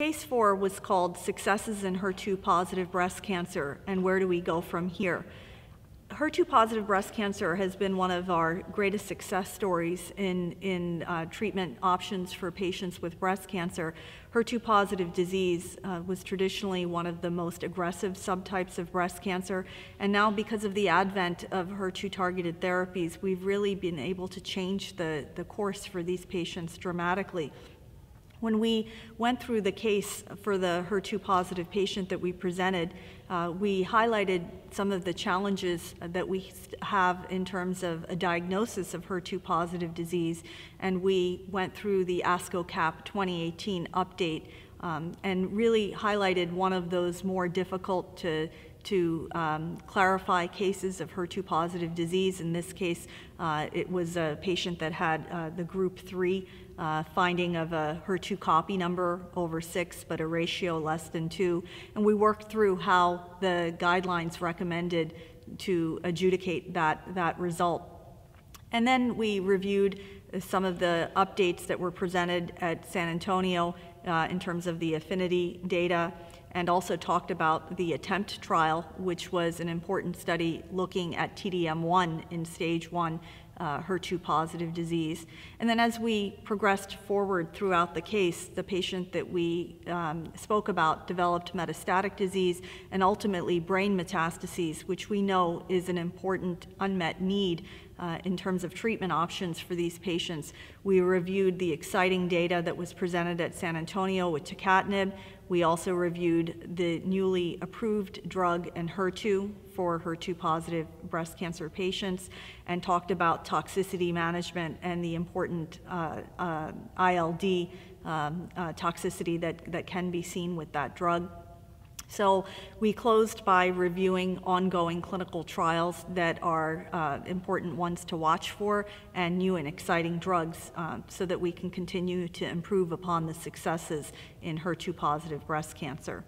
Phase 4 was called Successes in HER2-Positive Breast Cancer and Where Do We Go From Here? HER2-positive breast cancer has been one of our greatest success stories in treatment options for patients with breast cancer. HER2-positive disease was traditionally one of the most aggressive subtypes of breast cancer, and now because of the advent of HER2-targeted therapies, we've really been able to change the course for these patients dramatically. When we went through the case for the HER2-positive patient that we presented, we highlighted some of the challenges that we have in terms of a diagnosis of HER2-positive disease, and we went through the ASCO CAP 2018 update and really highlighted one of those more difficult to clarify cases of HER2-positive disease. In this case, it was a patient that had the group 3 finding of a HER2 copy number over 6, but a ratio less than 2. And we worked through how the guidelines recommended to adjudicate that result. And then we reviewed some of the updates that were presented at San Antonio in terms of the affinity data, and also talked about the ATTEMPT trial, which was an important study looking at TDM1 in stage 1 HER2-positive disease. And then as we progressed forward throughout the case, the patient that we spoke about developed metastatic disease and ultimately brain metastases, which we know is an important unmet need in terms of treatment options for these patients. We reviewed the exciting data that was presented at San Antonio with tucatinib. We also reviewed the newly approved drug Enhertu for HER2-positive breast cancer patients, and talked about toxicity management and the important ILD toxicity that can be seen with that drug. So we closed by reviewing ongoing clinical trials that are important ones to watch for, and new and exciting drugs so that we can continue to improve upon the successes in HER2-positive breast cancer.